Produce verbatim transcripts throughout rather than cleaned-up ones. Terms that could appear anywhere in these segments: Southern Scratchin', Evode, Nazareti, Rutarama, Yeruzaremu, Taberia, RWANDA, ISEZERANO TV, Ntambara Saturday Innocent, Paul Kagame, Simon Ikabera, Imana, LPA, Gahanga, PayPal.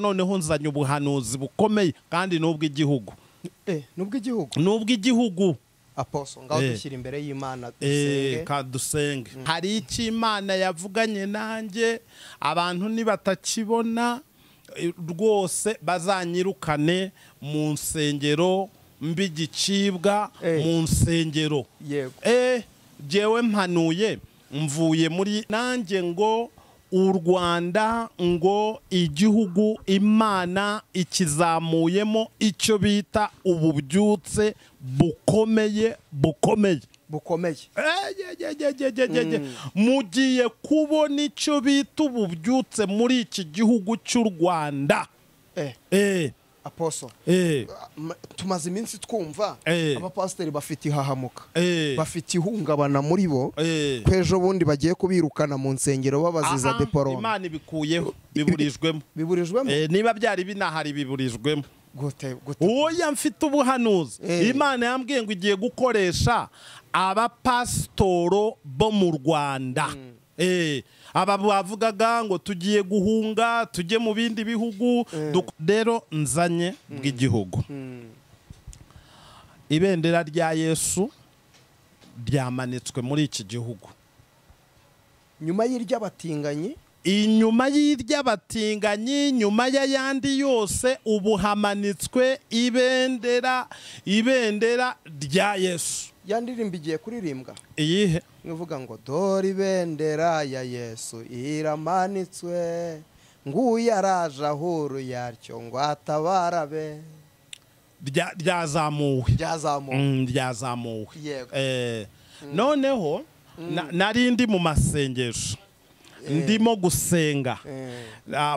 noneho nzanye ubuhanuzi bukomeye kandi n'ubw'igihugu eh n'ubw'igihugu n'ubw'igihugu apostle ngaho dushyira imbere y'Imana dusenge eh kadusenge hari iki Imana yavuganye nanjye abantu nibatakibona rwose bazanyirukane mu nsengero mbigicibwa mu nsengero eh jewe mpanuye mvuye muri nanjye ngo u Rwanda ngo igihugu Imana ikizamuyemo icyo bita ububyutse bukomeye bukomeye bukomeye mugiye kubona icyo bita ububyutse muri iki gihugu cy'u Rwanda eh eh apostle eh tumaze iminsi twumva abapasteri bafite ihahamuka bafite ihungabana muri bo kwejo bundi bagiye kubirukana mu nsengero babaziza deporone Imana ibikuyeho biburijwemo biburijwemo eh niba byari binahari biburijwemo gote gote oya mfite ubuhanuzi Imana yambwiye ngo igiye gukoresha abapastoro bo mu Rwanda eh aba bavugaga ngo tugiye guhunga tujye mu bindi bihugu rero nzanye bw'igihugu ibendera rya Yesu ryamanitswe muri iki gihugu nyuma y'iry'abatinganyi inyuma y'iry'abatinganyi nyuma y'ayandi yose ubuhamanitswe ibendera ibendera rya Yesu yandirimba igiye kuririmbwa iyihe nvuga ngo dori bendera ya Yesu iramanitswe nguye araja huru yaryo ngo atabarabe ryazamuwe ryazamuwe ryazamuwe eh noneho narindi mu masengesho ndimo gusenga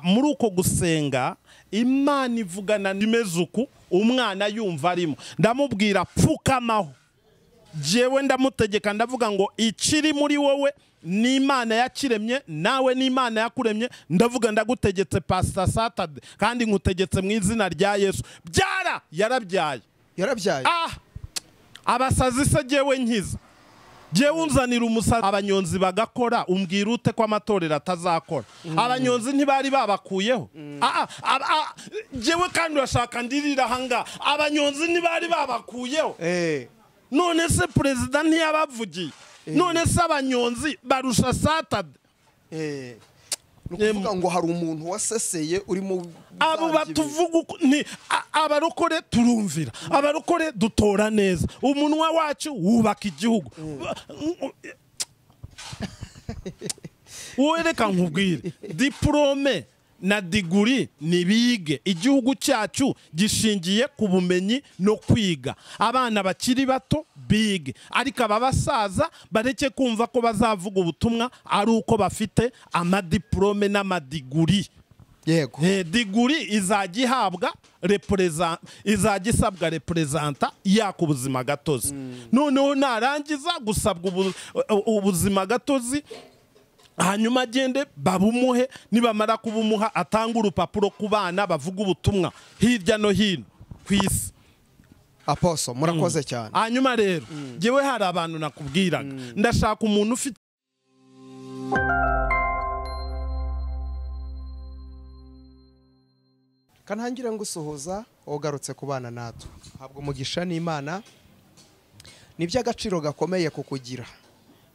muri uko gusenga Imana ivugana nimezuku umwana yumva arimo ndamubwira pfukamaho jewe ndamutegeka ndavuga ngo ikiri muri wowe ni Imana yakiremye nawe ni Imana yakuremye ndavuga ndagutegetse Pastor Saturday kandi ngutegetse mu izina rya Yesu byara yarabyaye yarabyaye ah abasazi se jewe nkiza jewe unzanira umusazi abanyonzi bagakora umbwirute kwa amatorero atazakora abanyonzi ntibari babakuyeho ah ah jewe kandi urashaka ndirira hanga abanyonzi ntibari babakuyeho eh none se president ntiyabavugiye none se abanyonzi barusha Saturday eh nukuvuga ngo hari umuntu waseseye urimo abo batuvuga ni abarokore turumvira abarokore dutora neza umunwa wacu wubaka igihugu uwereka nkubwire diplome na diguri nibige igihugu cyacu gishingiye ku bumenyi no kwiga abana bakiri bato bige ariko ababasaza bareke kumva ko bazavuga ubutumwa ari uko bafite amadiplome n'amadiguri yego eh diguri izagihabwa represent izagisabwa representa yako ubuzima gatozi noneho narangiza gusabwa ubuzima gatozi hanyuma agende babumuhe nibamara kubumuha atanga urupapuro ku bana bavuga ubutumwa hirya no hino kwisi apostle murakoze cyane hanyuma rero jewe hari abantu nakubwiraga ndashaka umuntu ufite kanangira ngusohoza ogarutse ku bana natwe habwo umugisha n'Imana niby'agaciro gakomeye kukugira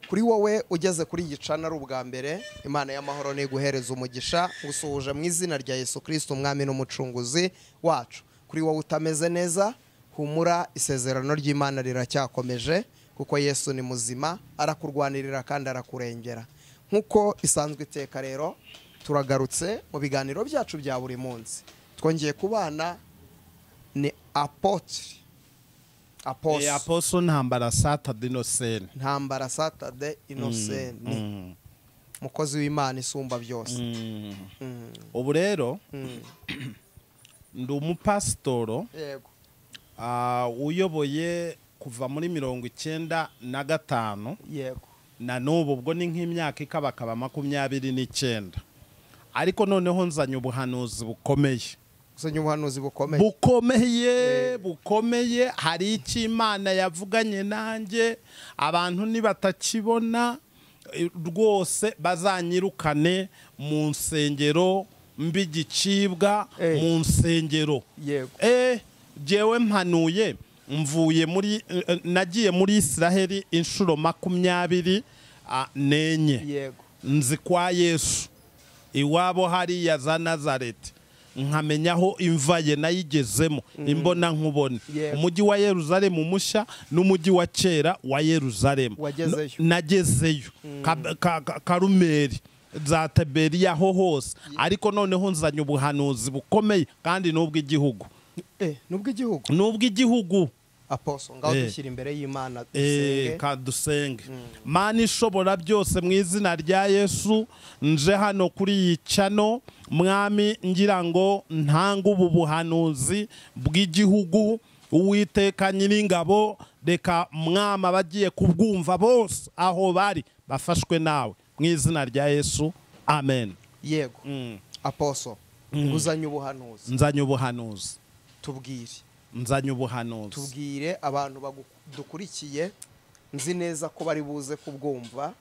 kuri wowe ugeze kuri gicana ari ubwa mbere Imana y'amahoro ne guhereza umugisha gusuhuje mu izina rya Yesu Kristo umwami n'umucunguzi wacu kuri wowe utameze neza humura isezerano ry'Imana riracyakomeje kuko Yesu ni muzima arakurwanirira kandi arakurengera nkuko isanzwe iteka rero turagarutse mu biganiro byacu bya buri munsi twongeye kubana ni apotre Apostle. Eh, Apostle ntambara Saturday Innocent. Ntambara Saturday Innocent. Mukozi w'Imana isumba byose. Ubu rero ndi umupastoro. Yego. Ah uyoboye kuva muri mirongo icyenda na gatanu. Yego. Na n'ubu ubwo ni nk'imyaka ikabakaba makumyabiri n'icyenda. Ariko noneho nzanye ubuhanuzi bukomeye. Ubuhanuzi bukomeye bukomeye bukomeye hari iki Imana yavuganye nanjye abantu nibatakibona rwose bazanyirukane mu nsengero mbigicibwa hey. Mu nsengero yego eh jewe mpanuye mvuye muri uh, nagiye muri Israeli inshuro makumyabiri uh, nenye yego nzi kwa Yesu iwabo hari ya za Nazareti nkamenyaho imvaye nayigezemo mm. imbona nkubone yeah. umujyi wa Yeruzaremu musha n'umujyi wa kera wa Yeruzaremu nagezeyo mm. ka, ka, ka, karumeri za Taberia ho hose yeah. ariko noneho nzanye ubuhanuzi bukomeye kandi nubwo igihugu eh nubwo igihugu nubwo igihugu aposo ngaho eh. dushyira imbere y'Imana dusenge eh kadusenge mm. mana ishobora byose mu izina rya Yesu nje hano kuri yicano mwami ngira ngo ntanga ubu buhanuzi bw'igihugu uwiteka nyir'ingabo reka mwama bagiye kubwumva bose aho bari bafashwe nawe mu izina rya Yesu amen yego mm. aposo mm. uzanye ubuhanuzi nzanye ubuhanuzi tubwire nzanye ubuhanuzi tubwire abantu badukurikiye nzi neza ko bari buze kubwumva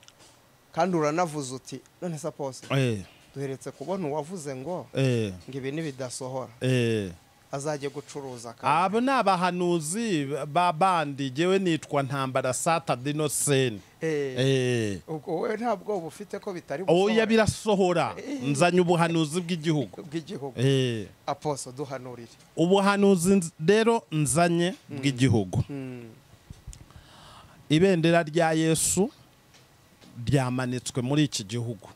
kandi uranavuze uti none se aposo eh duheretse kubona uwavuze ngo eh ngibe nibidasohora eh azaje gucuruza kandi abo nabahanuzi babandi jewe nitwa ntambara sata dinosene eh eh uko ntabwo bufite ko bitari oya birasohora nzanye ubuhanuzi bw'igihugu bw'igihugu eh aposo duhanurire ubuhanuzi rero nzanye bw'igihugu ibendera rya Yesu ryamanitswe muri iki gihugu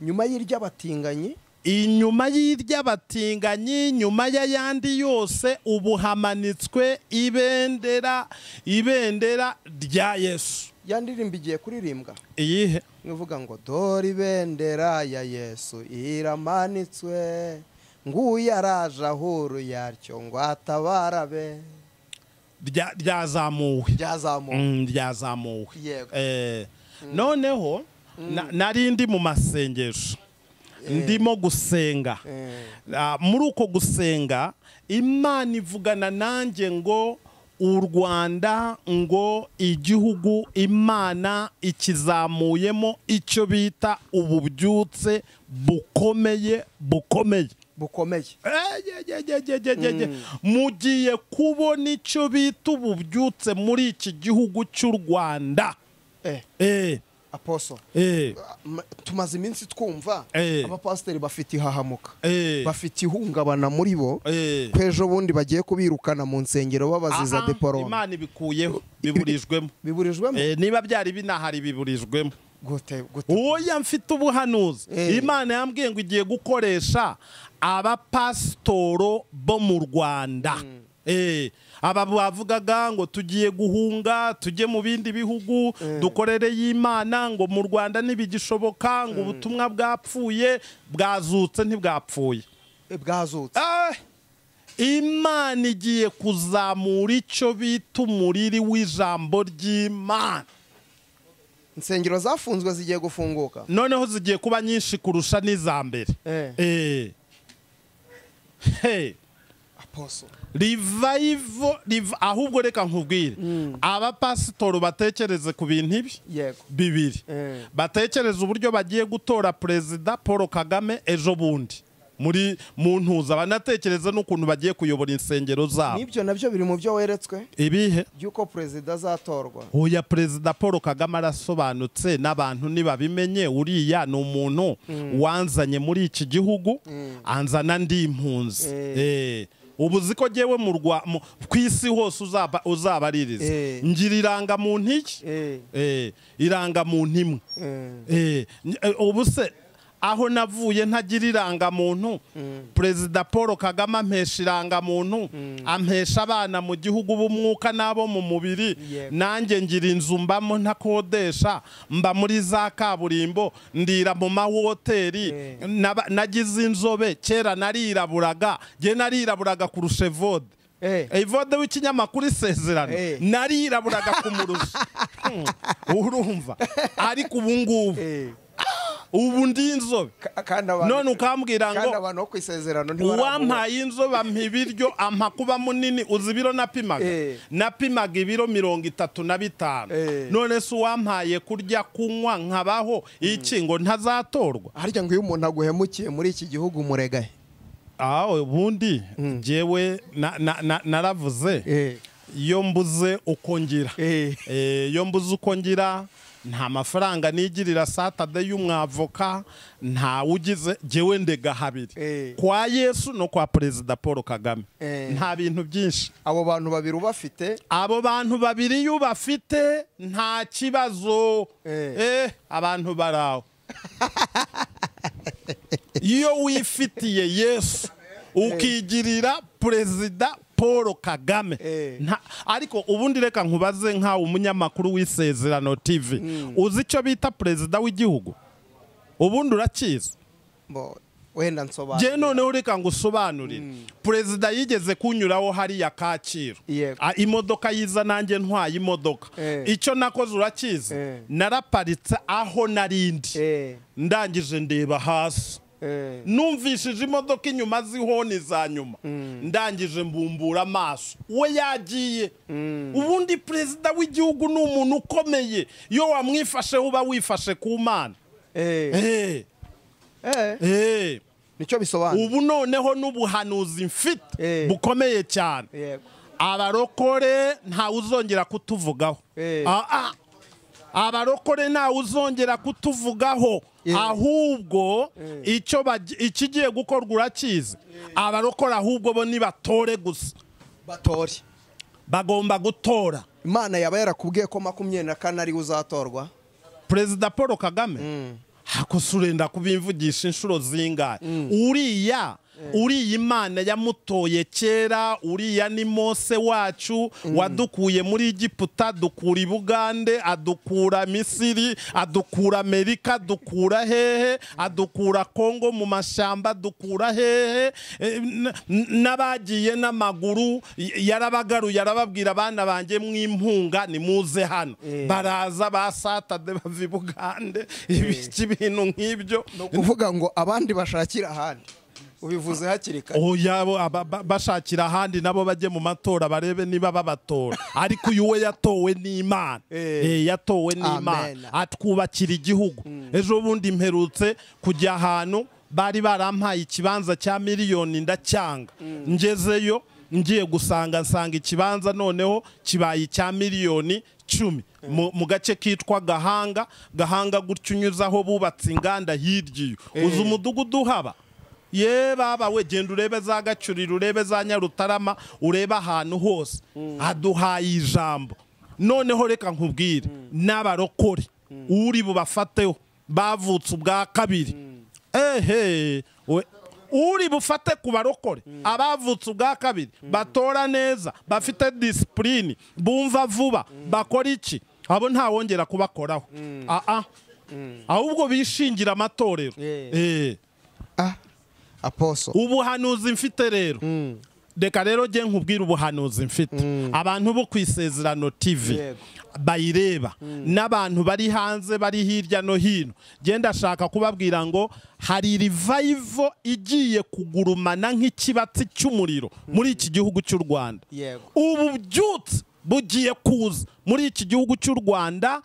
nyuma y'iry'abatinganyi inyuma y'iry'abatinganyi nyuma ya yandi yose ubuhamanitswe ibendera ibendera rya Yesu yandirimba igiye kuririmbwa iyihe nvuga ngo dore ibendera ya Yesu iramanitswe nguye araje ahuru yaryo ngo atabarabe ryazamuwe ryazamuwe ryazamuwe eh noneho narindi mu masengesho ndimo gusenga muri uko gusenga Imana ivugana nanjye ngo u Rwanda ngo igihugu Imana ikizamuyemo icyo bita ububyutse bukomeye bukomeye bukomeye mugiye kubona icyo bita ububyutse muri iki gihugu cy'u Rwanda eh aposo eh tumaze iminsi twumva abapasteri bafite hahamuka bafite ihungabana muri bo kwejo bundi bagiye kubirukana mu nsengero babaziza deporone Imana ibikuyeho biburijwemo biburijwemo eh niba byari binahari biburijwemo gote gote oya mfite ubuhanuzi Imana yambwiye ngo igiye gukoresha abapastoro bo mu Rwanda eh aba bavugaga ngo tugiye guhunga tujye mu bindi bihugu dukorere y'Imana ngo mu Rwanda nibigishoboka ngo ubutumwa bwapfuye bwazutse ntibwapfuye bwazutse Imana igiye kuzamura icyo bita umuriri w'ijambo ry'Imana insengero zafunzwe zigiye gufunguka noneho zigiye kuba nyinshi kurusha n'izambere eh hey apostle revival ahubwo reka nkubwire abapasitoro batekereze ku bintu ibi bibiri batekereze uburyo bagiye gutora president Paul Kagame ejo bundi muri muntuza banatekereze n'ukuntu bagiye kuyobora insengero zabo nibyo nabyo biri mu byo weretswe ibihe byuko president azatorwa oya president Paul Kagame arasobanutse n'abantu nibabimenye uriya ni umuntu wanzanye muri iki gihugu anzana ndi impunzi eh ubuziko jewe mu rwa kwisi hose uzaba uzabaririza ngiriranga mu ntiki eh iranga mu ntimwe eh ubuse aho navuye ntagiriranga muntu president Paul Kagame mpeshiranga muntu ampesha abana mu gihugu bumwuka nabo mu mubiri nanjye ngira inzu mbamo ntakodesha mba muri za kaburimbo ndira mu mahoteli nagize inzobe kera nariraburaga je nariraburaga ku rushevode Evode w'ikinyamakuru Sezerano nariraburaga kumurusha urumva ariko ubu ngubu ubu ndi inzobe none ukambwira ngo wampaye inzobe ampa ibiryo ampa kuba munini uzibiro napimaga napimaga ibiro mirongo itatu na bitanu none se wampaye kurya kunywa nkabaho iki ngo ntazatorwa harya ngo iyo umuntu aguhemukiye muri iki gihugu muregaye aho ubundi jewe naravuze iyo mbuze ukongira iyo mbuze ukongira nta mafaranga nigirira Saturday y'umwavoka nta ugize jewe ndega habiri kwa Yesu no kwa President Paul Kagame nta bintu byinshi abo bantu babiri ubafite abo bantu babiri ubafite nta kibazo eh abantu barawo iyo wifitiye Yesu ukigirira President Paul Kagame nta ariko ubundi reka nkubaze nka umunyamakuru w'Isezerano T V uzi icyo bita president w'igihugu ubundi urakiza bo wenda nsobanura je none ureka ngusobanurira president yigeze kunyuraho hari ya Kaciro imodoka yiza nanjye ntwaye imodoka icyo nakoze urakiza naraparitse aho narindi ndangije ndeba hasi numvishije imodoka inyuma zihoni za nyuma ndangije mbumbura amaso we yagiye ubundi president w'igihugu n'umuntu ukomeye yo wamwifashe uba wifashe ku mana eh eh eh nicyo bisobanura ubu noneho n'ubuhanuzi mfite bukomeye cyane abarokore nta uzongera kutuvugaho ah ah abarokore nta uzongera kutuvugaho ahubwo icyo ikigiye gukorwa urakize abarokora ahubwo bo ni batore gusa batore bagomba gutora imana yaba yarakubwiye ko makumyabiri na kane ari uzatorwa president Paul Kagame hakosurenda kubimvugisha inshuro zingahe uriya uriya imana yamutoye kera uriya ni Mose wacu wadukuye muri Egiputa dukura ibugande adukura Misiri adukura Amerika adukura hehe adukura Kongo mu mashamba adukura hehe nabagiye n'amaguru yarabagaru yarababwira abana banjye mwimpunga ni muze hano baraza basatade bava ibugande ibintu nk'ibyo uvuga ngo abandi bashakira ahandi ubivuze hakiri kare oyabo bashakira ahandi nabo bajye mu matora barebe niba babatora ariko uwe yatowe ni Imana eh yatowe ni Imana atwubakira igihugu ejo bundi mperutse kujya ahantu bari barampaye ikibanza cya miliyoni ndacyanga ngezeyo ngiye gusanga nsanga ikibanza noneho kibaye icya miliyoni icumi mu gace kitwa Gahanga Gahanga gutyo unyuzaho bubatse inganda hirya uzu umudugudu haba ye baba we genda urebe za Gacuriro urebe za Rutarama urebe ahantu hose aduhaye ijambo noneho reka nkubwire n'abarokore uri bubafateho bavutse ubwa kabiri ehe uri bufate ku barokore abavutse ubwa kabiri batora neza bafite discipline bumva vuba bakora iki abo ntawongera kubakoraho a a ahubwo bishingira amatorero eh ah Apostle ubuhanuzi mfite rero deka rero je nkubwira ubuhanuzi mfite abantu bo kwisezerano T V bayireba nabantu bari hanze bari hirya no hino je ndashaka kubabwira ngo hari revival igiye kugurumana nk'ikibatsi cy'umuriro muri iki gihugu cy'u Rwanda ubu byutse bugiye kuza muri iki gihugu cy'u Rwanda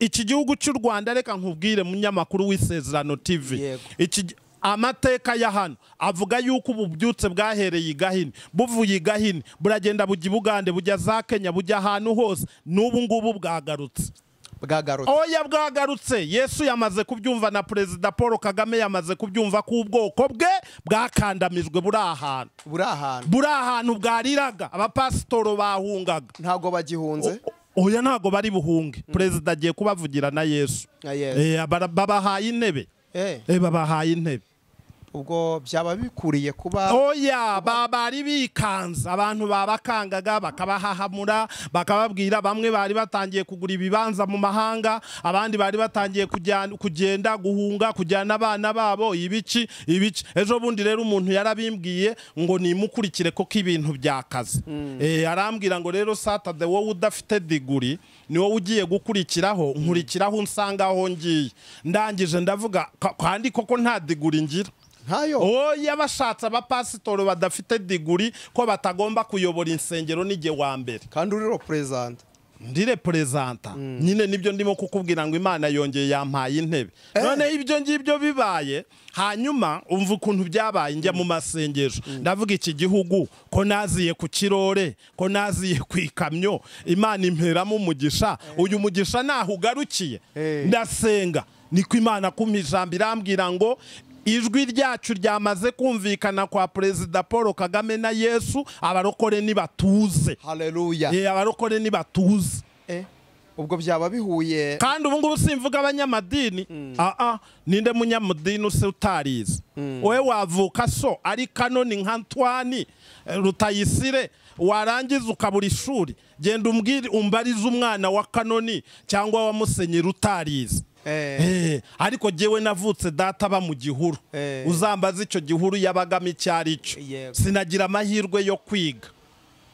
iki gihugu cy'u Rwanda reka nkubwire munyamakuru w'isezerano T V iki amateka ya hano avuga yuko ububyutse bwahereye igahini buvuye igahini buragenda bujya Bugande bujya za Kenya bujya ahantu hose n'ubu ngubu bwagarutse bwagarutse oya bwagarutse Yesu yamaze kubyumva na President Paul Kagame yamaze kubyumva ko ubwoko bwe bwakandamijwe buri ahantu buri ahantu buri ahantu bwariraga abapasitoro bahungaga ntago bagihunze oya ntago bari buhunge President agiye kubavugira na Yesu eh babahaye intebe eh babahaye intebe ubwo byaba bikuriye kuba oya baba ribikanza abantu babakangaga bakabahahamura bakababwira bamwe bari batangiye kugura ibibanza mu mahanga abandi bari batangiye kujyana kugenda guhunga kujyana abana babo ibici ibici ejo bundi rero umuntu yarabimbwiye ngo nimukurikire ko kibintu byakaza eh arambwira ngo rero Saturday wowe udafite degree ni wowe ugiye gukurikiraho nkurikiraho nsanga aho ngiye ndangije ndavuga kandi koko nta degree ngira hayo oya bashatse abapasitoro badafite degree ko batagomba kuyobora insengero nige wa mbere kandi uriro president ndire presenta mm. nyine nibyo ndimo kukubwira ngo Imana yongeye yampaye intebe eh. none ibyo ngibyo bibaye hanyuma umva ukuntu byabaye njya mu masengero mm. ndavuga iki gihugu ko naziye ku kirore ko naziye kwikamyo Imana imperamo umugisha eh. uyu mugisha naho ugarukiye eh. ndasenga niko Imana kumijambi irambwira ngo ijwi ryacu ryamaze kumvikana kwa President Paul Kagame na Yesu abarokore ni batuze haleluya eh abarokore ni batuze eh ubwo byaba bihuye kandi ubu ngubu simvuga abanyamadini mm. a a ninde munyamadini use utarize mm. owe wavuka so ari kanoni nka Ntwani Rutayisire warangiza ukabura ishuri genda umbwire umbarize umwana wa kanoni cyangwa wa Musenyeri utarize Eh, eh ariko jewe navutse data ba mu gihuru eh. uzambaza icyo gihuru yabagama icyarico yeah. sinagira amahirwe yo kwiga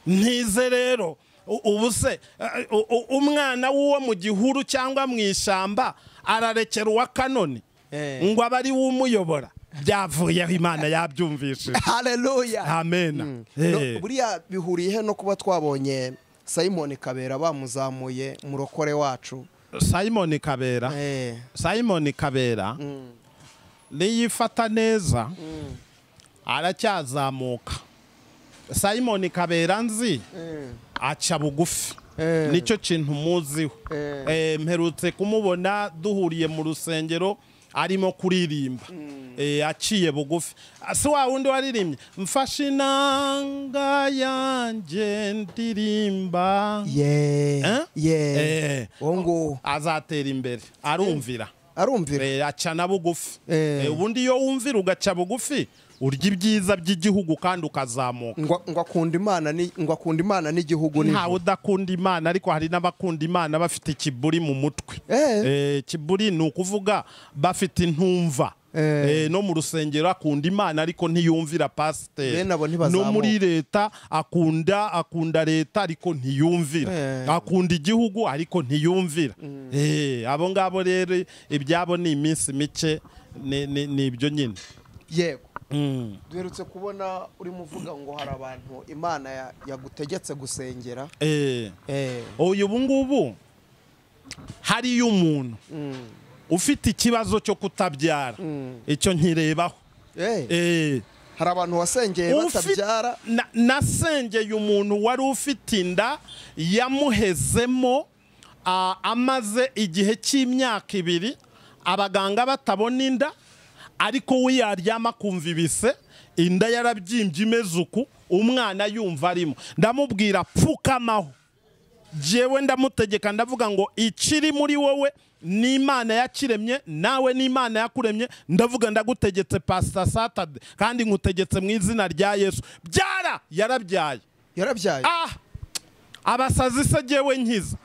ntize rero ubuse umwana w'uwo mu gihuru cyangwa mwishamba ararekera wa kanoni eh. ngo abari w'umuyobora byavuyeho Imana yabyumvishije haleluya amen mm. eh. no, buriya bihuriye no kuba twabonye Simon Ikabera bamuzamuye murokore wacu Simon Ikabera hey. Simon Ikabera mm. niyifata neza mm. aracyazamuka Simon Ikabera nzi mm. aca bugufi hey. nicyo kintu muziho hey. eh mperutse kumubona duhuriye mu rusengero arimo kuririmba mm. eh aciye bugufi si wa wundi waririmbye mfashe inanga yanje ndirimba yeah eh yeah. eh wongo azatera imbere arumvira arumvira eh aca nabugufi eh ubundi yo wumvira ugaca bugufi urya ibyiza by'igihugu kandi ukazamuka ngo akunda Imana ni ngo akunda Imana n'igihugu ni ntawe udakunda Imana ariko hari n'abakunda Imana bafite kiburi mu mutwe eh kiburi ni ukuvuga bafite intumva eh no mu rusengero akunda Imana ariko ntiyumvira pastor no muri leta akunda akunda leta ariko ntiyumvira akunda igihugu ariko ntiyumvira eh abo ngabo rero ibyabo ni iminsi mike ni ibyo nyine yego Mm. duherutse kubona uri muvuga ngo hari abantu Imana yagutegetse gusengera eh eh oyo bungubu hari y'umuntu mm. ufite ikibazo cyo kutabyara icyo mm. nkirebaho eh eh hari abantu wasengeye batabyara nasengeye umuntu wari ufite inda yamuhezemo amaze igihe cy'imyaka ibiri abaganga batabona inda ariko we yaryama kumva ibise inda yarabyimbye imezuku umwana yumva arimo ndamubwira pfukamaho jewe ndamutegeka ndavuga ngo ikiri muri wowe ni Imana yakiremye nawe ni Imana yakuremye ndavuga ndagutegetse Pastor Saturday kandi nkutegetse mu izina rya Yesu byara yarabyaye yarabyaye ah abasazi se jewe nkiza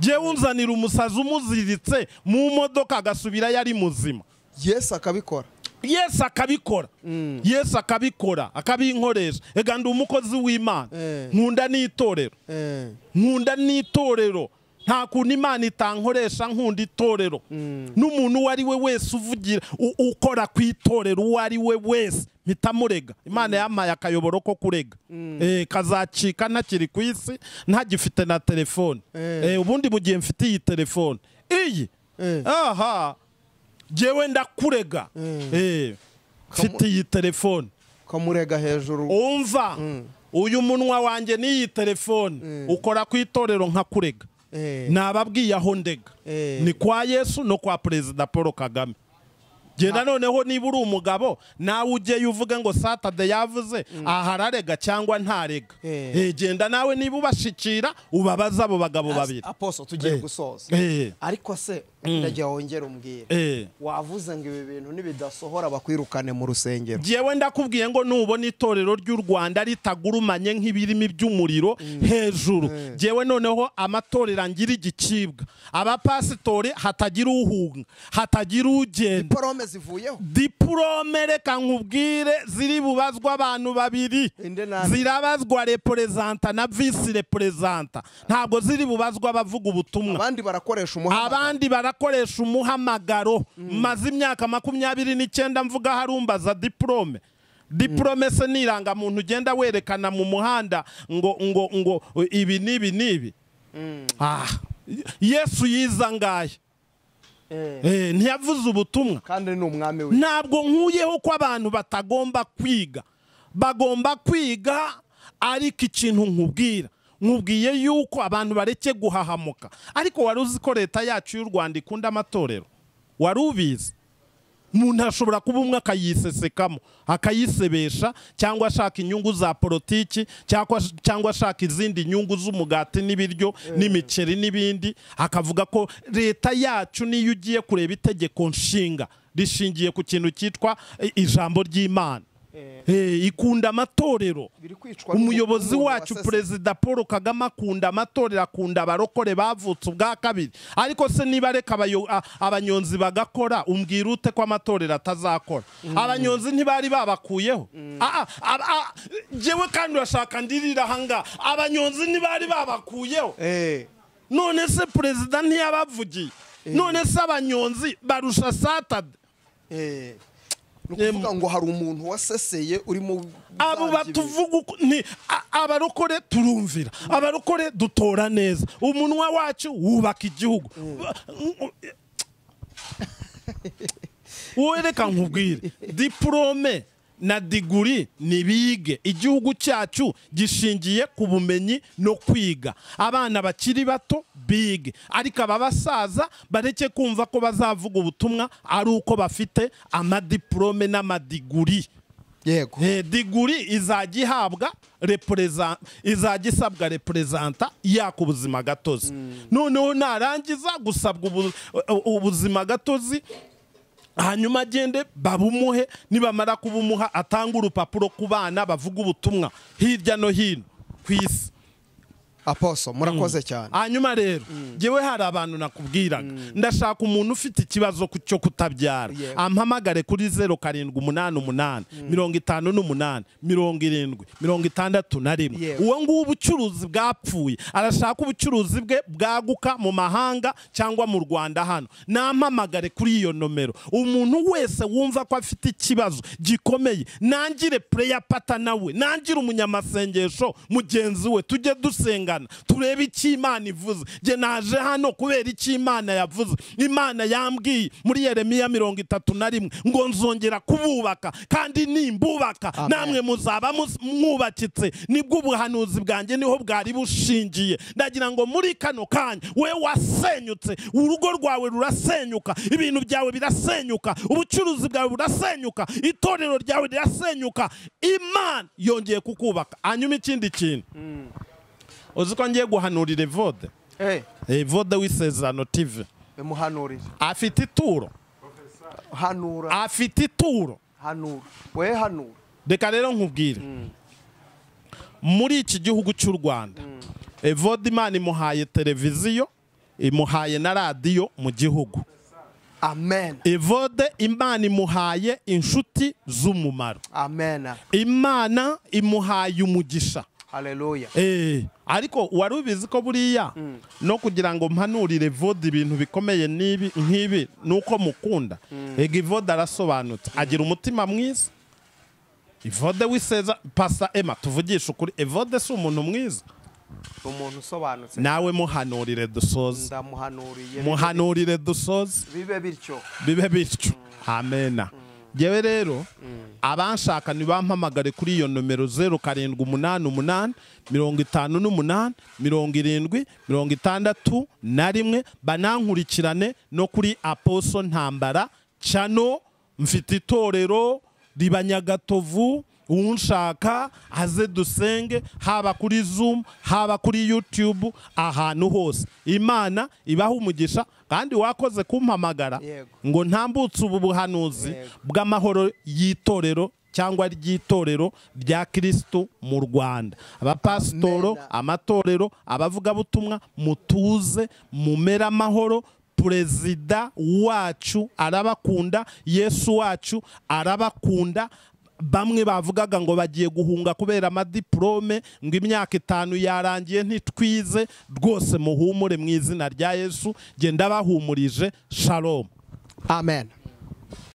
jewe unzanira umusazi umuziritse mu modoka agasubira yari muzima Yes akabikora. Yes akabikora. Mm. Yes akabikora. Akabinkoresha. Ega ndi umukozi w'Imana. Eh. Nkunda nitorero. Eh. Nkunda nitorero. Nta kuntu Imana itankoresha nkunda itorero. Mm. N'umuntu wari we wese uvugira ukora kwitorero wari we wese mitamurega. Imana mm. yamaye akayoboro ko kurega. Mm. Eh kazacika nakiri kwisi ntagifite na telefone. Eh, eh ubundi bugiye mfite iyi telefone. Iyi. Eh. Aha. Jewe ndakurega mm. eh mfite iyi telefone kamurega hejuru umva mm. uyu munwa wanje ni iyi telefone mm. ukora kwitorero nkakurega eh. nababwiye aho ndega eh. ni kwa Yesu no kwa President Paul Kagame genda noneho niba uri umugabo nawe ujye uvuga ngo Saturday yavuze mm. ahararega cyangwa ntarega eh hey. Genda nawe niba ubashikira ubabaza abo bagabo babiri apostle tugiye gusoza ariko se Ndajya wongera umbwire wavuze ngo ibi bintu nibidasohora bakwirukane mu rusengero. Jewe ndakubwiye ngo nubona itorero ry'u Rwanda ritagurumanye nk'ibirimi by'umuriro hejuru, jewe noneho amatorera ngira igicibwa, abapasitori hatagira uhunga hatagira ugenda, diplome zivuyeho, diplome reka nkubwire ziri bubazwa abantu babiri, zirabazwa representa na vice representa, ntabwo ziri bubazwa abavuga ubutumwa, abandi barakoresha umuhamagaro, abandi koresha umuhamagaro. mm. Maze imyaka makumyabiri n'icyenda mvuga harumbaza diplome. Diplome mm. se niranga muntu ugenda werekana mu muhanda ngo ngo ngo ibi nibi nibi. Mm. Ah, Yesu yizangaye. Eh, eh ntiyavuze ubutumwa kandi n'umwami we. Ntabwo nkuyeho ko abantu batagomba kwiga. Bagomba kwiga ariko ikintu nkubwira. Nkubwiye yuko abantu bareke guhahamuka, ariko waruzi ko leta yacu y'u Rwanda ikunda amatorero, warubizi. Umuntu ashobora kuba umwe akayisesekamo akayisebesha, cyangwa ashaka inyungu za politiki, cyangwa cyangwa ashaka izindi nyungu z'umugati n'ibiryo n'imiceri n'ibindi, akavuga ko leta yacu niyo ugiye kureba itegeko nshinga rishingiye ku kintu cyitwa ijambo ry'Imana. Eh, ikunda amatorero. Umuyobozi wacu Perezida Paul Kagame akunda amatorero, akunda abarokore bavutse ubwa kabiri. Ariko se niba reka abanyonzi bagakora umbwirute kwa amatorero atazakora. Abanyonzi ntibari babakuyeho. Ah ah, jewe kandi urashaka ndirira hanga. Abanyonzi ntibari babakuyeho. Eh. None se Perezida ntiyabavugiye. None se abanyonzi barusha Satade. Eh. Nukuvuga ngo hari umuntu waseseye urimo abo batuvuga ni abarokore turumvira, abarokore dutora neza, umunwa wacu wubaka igihugu. Wowe reka nkubwire, diplome na diguri nibige. Igihugu cyacu gishingiye ku bumenyi no kwiga. Abana bakiri bato bige, ariko ababasaza bareke kumva ko bazavuga ubutumwa ari uko bafite amadiplome n'amadiguri. Yego, eh diguri izagihabwa representa, izagisabwa representa yakubuzima gatozi. mm. Noneho narangiza gusabwa ubuzima gatozi, hanyuma agende babumuhe, nibamara kubumuha atanga urupapuro ku bana bavuga ubutumwa hirya no hino kwisi. Aposo murakoze cyane. Hanyuma rero jewe hari abantu nakubwiraga, ndashaka umuntu ufite ikibazo cyo kutabyara ampamagare kuri zero karindwi umunani umunani mirongo itanu n'umunani mirongo irindwi mirongo itandatu na rimwe. Uwo ngo ubucuruzi bwapfuye arashaka ubucuruzi bwe bwaguka mu mahanga cyangwa mu Rwanda, hano nampamagare kuri iyo nomero. Umuntu wese wumva ko afite ikibazo gikomeye, nangire prayer partner nawe, nangire umunyamasengesho mugenzi we, tujye dusenga turebe iki Imana ivuze. Je naje hano kubera iki Imana yavuze. Imana yambwiye muri Yeremiya mirongo itatu na rimwe ngo nzongera kububaka, kandi nimbubaka namwe muzaba mwubakitse, nibwo ubuhanuzi bwanjye niho bwari bushingiye. Ndagira ngo muri kano kanya we wasenyutse, urugo rwawe rurasenyuka, ibintu byawe birasenyuka, ubucuruzi bwawe burasenyuka, itorero ryawe rirasenyuka, Imana yongeye kukubaka. Anyuma ikindi kintu mm. Uziko ngiye guhanurira Vode. Eh, eh Vode wi Sezerano T V. Bemuhanurira. Afite ituro. Professor. Hanura. Afite ituro. Hanura. We hanura. Deka rero nkubwire. Mm. Muri iki gihugu cy'u Rwanda. Mm. Eh Vode Imana imuhaye televiziyo, imuhaye na radio mu gihugu. Amen. Evode Imana imuhaye inshuti z'umumaro. Amen. Imana imuhaye umugisha. Haleluya. Eh, ariko warubizi ko buriya mm. no kugira ngo mpanurire Vode ibintu bikomeye nibi nkibi nuko mukunda. Mm. Ege Vode arasobanutse, mm. agira umutima mwiza. Evode wiseza Pastor Emma tuvugisha kuri Evode si umuntu mwiza. Umuntu usobanutse. Nawe muhanurire dusoze. Ndamuhanuriye. Muhanurire dusoze. Bibe bityo. Bibe bityo. Mm. Amena. Mm. Jewe rero mm. abanshaka nibampamagare kuri iyo nomero zero karindwi umunani umunani mirongo itanu n'umunani mirongo irindwi mirongo itandatu na rimwe. Banankurikirane no kuri Aposo Ntambara Channel. Mfite itorero Ribanyagatovu Unshaka aze dusenge haba kuri Zoom haba kuri YouTube ahantu hose Imana ibaho umugisha kandi wakoze kumpamagara ngo ntambutse ubu buhanuzi bw'amahoro yitorero cyangwa ry'itorero rya Kristo mu Rwanda abapastoro amatorero abavuga butumwa mutuze mumera amahoro Prezida wacu arabakunda Yesu wacu arabakunda bamwe bavugaga ngo bagiye guhunga kubera amadiplome ngo imyaka itanu yarangiye ntitwize rwose muhumure mu izina rya Yesu genda bahumurije shalom amen.